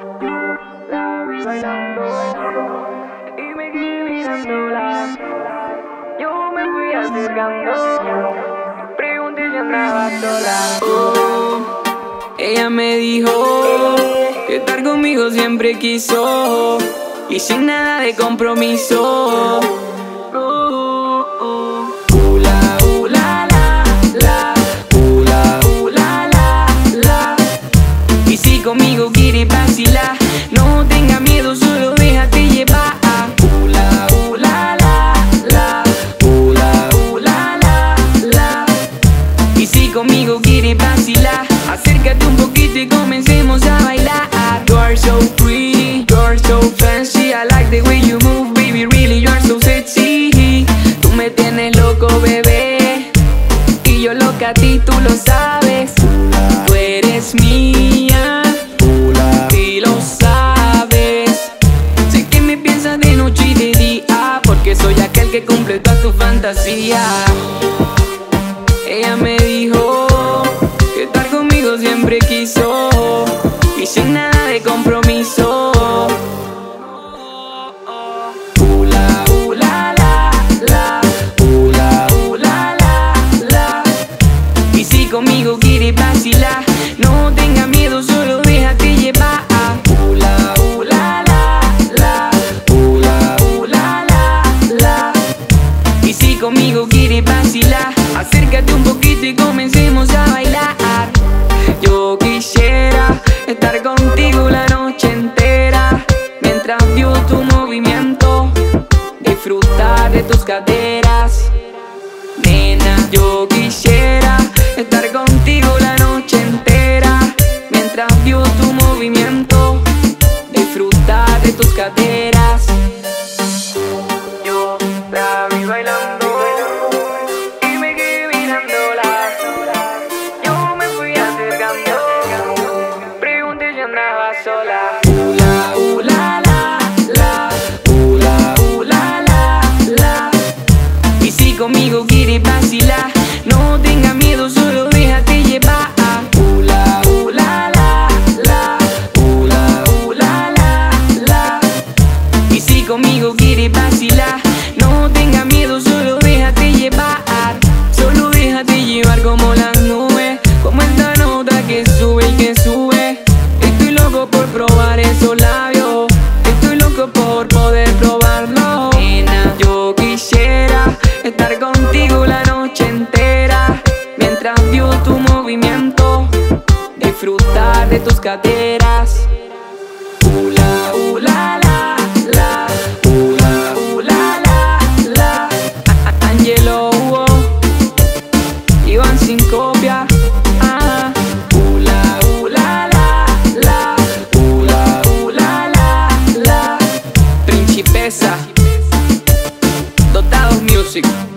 Y me quedé mirándola. Yo me fui acercando, pregunté si andaba sola. Ella me dijo que estar conmigo siempre quiso y sin nada de compromiso. Conmigo quiere vacilar, no tenga miedo, solo déjate llevar. Ula, ula, la, la, ula, ula, la, la. Y si conmigo quiere vacilar, acércate un poquito y comencemos a bailar. You're so free, you're so fancy, I like the way you move, baby, really you're so sexy. Tú me tienes loco, bebé, y yo loca a ti, tú lo sabes. Tú eres mía, soy aquel que cumple toda tu fantasía. Ella me dijo que estar conmigo siempre quiso y sin nada de compromiso. Ula, ula, la, la, ula, ula, la, la. Y si conmigo quieres vacilar, no tengas miedo, solo déjate llevar. Ula, ula, la, la, ula, ula, la. Y si conmigo quieres vacilar, acércate un poquito y comencemos a bailar. Yo quisiera estar contigo la noche entera, mientras veo tu movimiento, disfrutar de tus caderas. Nena, yo quisiera estar contigo la noche entera, mientras veo tu movimiento, disfrutar de tus caderas. Sola. Ula, ula, la, la, ula, ula, la, la. Y si conmigo quieres vacilar, no tengas miedo, solo déjate llevar. Ula, ula, la, la, ula, ula, la, la. Y si conmigo quieres vacilar, no tengas miedo, solo déjate llevar. Solo déjate llevar como las nubes, como esta nota que sube y que sube. Por probar esos labios, estoy loco por poder probarlo. Nena, yo quisiera estar contigo la noche entera, mientras veo tu movimiento, disfrutar de tus caderas. Ula, ula, la, la, ula, ula, la, la. Angelo Flow, Ivan 5pia. Dotados Music.